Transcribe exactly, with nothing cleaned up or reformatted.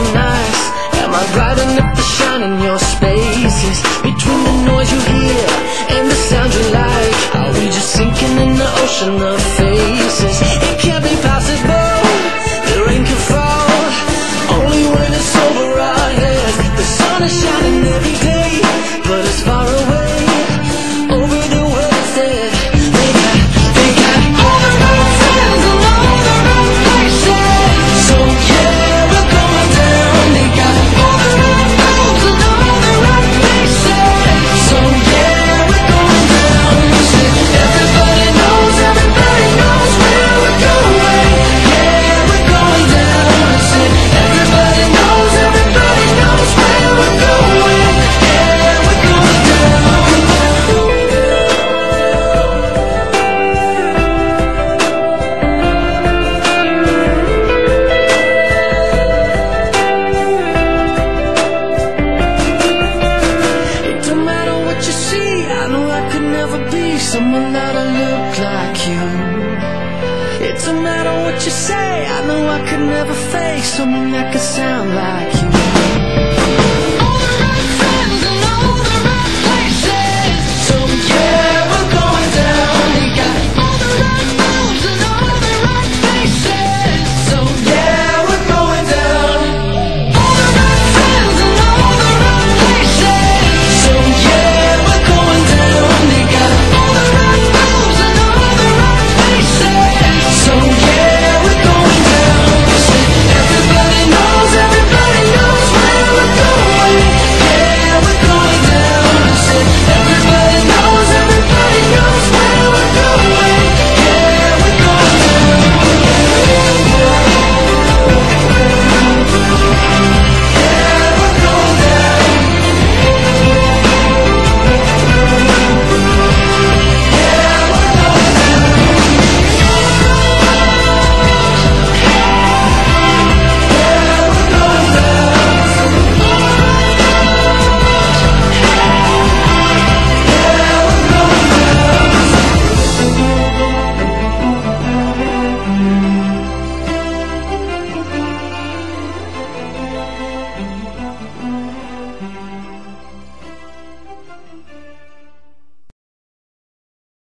looking nice. Am I bright enough to shine in your spaces? Between the noise you hear and the sound you like, are we just sinking in the ocean of faces? It can't be possible, the rain can fall only when it's over our heads. The sun is shining every day, but it's far away. Someone that'll look like you. It don't matter what you say, I know I could never fake someone that could sound like you.